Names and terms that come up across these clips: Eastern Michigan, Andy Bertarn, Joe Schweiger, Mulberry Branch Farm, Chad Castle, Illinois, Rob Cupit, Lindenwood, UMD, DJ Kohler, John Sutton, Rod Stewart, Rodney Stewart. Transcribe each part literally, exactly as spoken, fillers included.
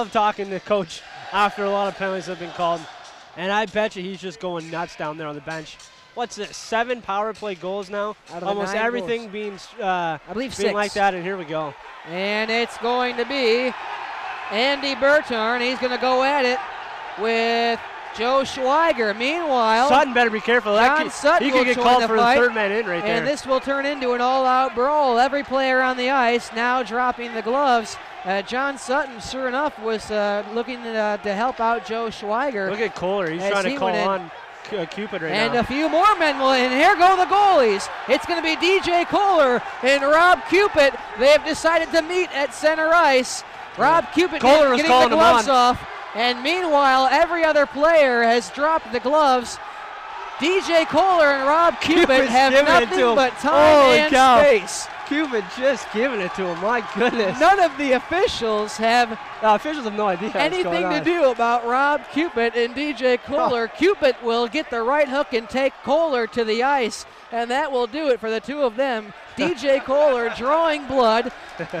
I love talking to Coach after a lot of penalties have been called, and I bet you he's just going nuts down there on the bench. What's this, seven power play goals now? Almost everything goals. being, uh, I believe being six. like that, and here we go. And it's going to be Andy Bertarn. He's going to go at it with Joe Schweiger. Meanwhile, Sutton better be careful. That John could, Sutton he could get called the for fight, the third man in right there. And this will turn into an all-out brawl. Every player on the ice now dropping the gloves. Uh, John Sutton, sure enough, was uh, looking uh, to help out Joe Schweiger. Look at Kohler. He's trying to call on Cupit right and now. And a few more men will in. Here go the goalies. It's going to be D J Kohler and Rob Cupit. They have decided to meet at center ice. Rob Cupit Kohler getting the gloves off. And meanwhile, every other player has dropped the gloves. D J Kohler and Rob Cupit have nothing but time and space. Cupit just giving it to him, my goodness. None of the officials have uh, officials have no idea anything to do about Rob Cupit and D J Kohler. Oh. Cupit will get the right hook and take Kohler to the ice, and that will do it for the two of them. D J Kohler drawing blood,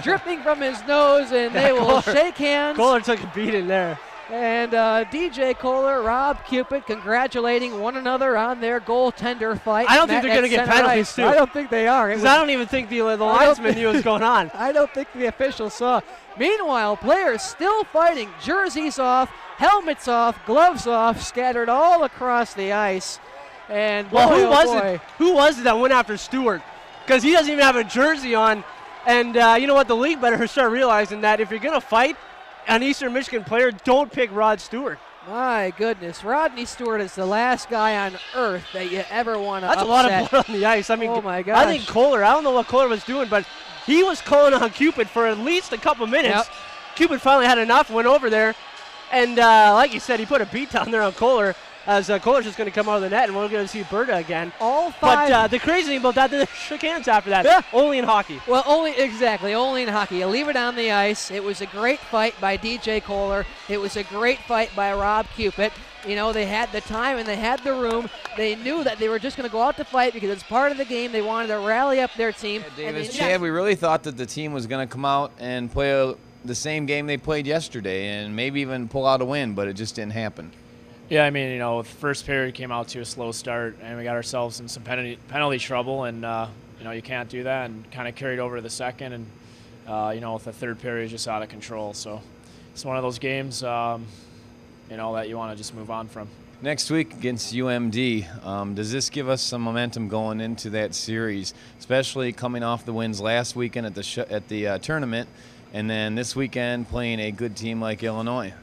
dripping from his nose, and yeah, they will Kohler, shake hands. Kohler took a beat in there. And uh, D J Kohler, Rob Cupit congratulating one another on their goaltender fight. I don't think they're going to get penalties, ice. too. I don't think they are. Because I don't even think the, the linesman knew what was going on. I don't think the officials saw. Meanwhile, players still fighting. Jerseys off, helmets off, gloves off, scattered all across the ice. And boy, well, who oh was boy. it? Who was it that went after Stewart? Because he doesn't even have a jersey on. And uh, you know what? The league better start realizing that if you're going to fight an Eastern Michigan player, don't pick Rod Stewart. My goodness. Rodney Stewart is the last guy on earth that you ever want to upset. That's a lot of blood on the ice. I mean, oh my gosh. I think Kohler, I don't know what Kohler was doing, but he was calling on Cupit for at least a couple minutes. Yep. Cupit finally had enough, went over there, and uh, like you said, he put a beat down there on Kohler, as uh, Kohler's just going to come out of the net, and we're going to see Berta again. All five. But uh, the crazy thing about that, they shook hands after that. Yeah. Only in hockey. Well, only exactly, only in hockey. You leave it on the ice. It was a great fight by D J Kohler. It was a great fight by Rob Cupit. You know, they had the time and they had the room. They knew that they were just going to go out to fight because it's part of the game. They wanted to rally up their team. Yeah, Davis, Chad, yeah. we really thought that the team was going to come out and play a, the same game they played yesterday and maybe even pull out a win, but it just didn't happen. Yeah, I mean, you know, the first period came out to a slow start, and we got ourselves in some penalty, penalty trouble, and, uh, you know, you can't do that, and kind of carried over to the second, and, uh, you know, with the third period just out of control. So it's one of those games, um, you know, that you want to just move on from. Next week against U M D, um, does this give us some momentum going into that series, especially coming off the wins last weekend at the, sh at the uh, tournament, and then this weekend playing a good team like Illinois?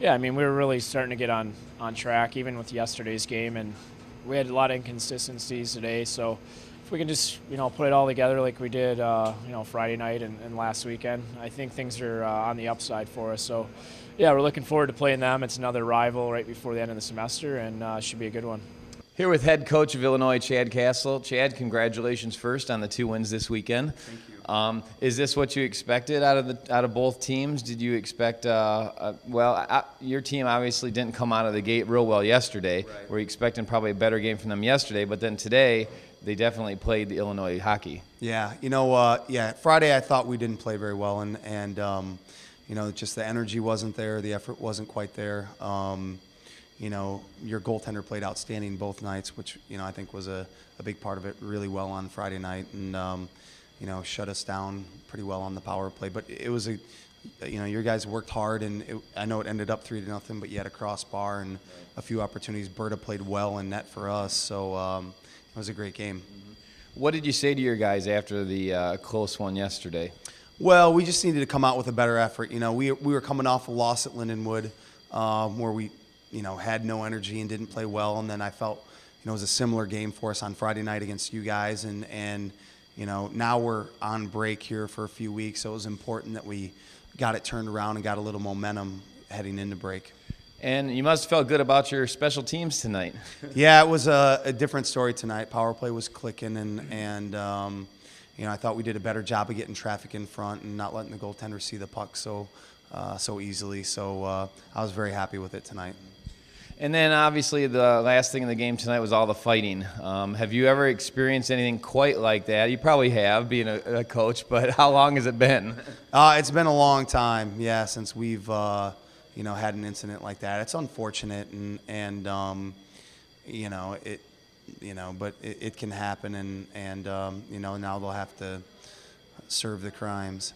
Yeah, I mean, we were really starting to get on, on track, even with yesterday's game, and we had a lot of inconsistencies today. So if we can just, you know, put it all together like we did, uh, you know, Friday night and, and last weekend, I think things are uh, on the upside for us. So, yeah, we're looking forward to playing them. It's another rival right before the end of the semester, and uh, should be a good one. Here with head coach of Illinois, Chad Castle. Chad, congratulations first on the two wins this weekend. Thank you. Um, is this what you expected out of the out of both teams? Did you expect? Uh, uh, well, uh, your team obviously didn't come out of the gate real well yesterday. Right. We're expecting probably a better game from them yesterday, but then today they definitely played the Illinois hockey. Yeah, you know, uh, yeah. Friday I thought we didn't play very well, and and um, you know, just the energy wasn't there, the effort wasn't quite there. Um, you know, your goaltender played outstanding both nights, which you know I think was a a big part of it. Really well on Friday night, and. Um, you know, shut us down pretty well on the power play. But it was a, you know, your guys worked hard, and it, I know it ended up three to nothing, but you had a crossbar and a few opportunities. Berta played well in net for us, so um, it was a great game. What did you say to your guys after the uh, close one yesterday? Well, we just needed to come out with a better effort. You know, we, we were coming off a loss at Lindenwood um, where we, you know, had no energy and didn't play well, and then I felt, you know, it was a similar game for us on Friday night against you guys, and, and you know, now we're on break here for a few weeks, so it was important that we got it turned around and got a little momentum heading into break. And you must have felt good about your special teams tonight. Yeah, it was a, a different story tonight. Power play was clicking, and, and um, you know, I thought we did a better job of getting traffic in front and not letting the goaltender see the puck so, uh, so easily. So uh, I was very happy with it tonight. And then obviously the last thing in the game tonight was all the fighting. Um, have you ever experienced anything quite like that? You probably have, being a, a coach, but how long has it been? Uh, it's been a long time, yeah, since we've uh, you know, had an incident like that. It's unfortunate, and and um, you know it, you know, but it, it can happen, and and um, you know, now they'll have to serve the crimes.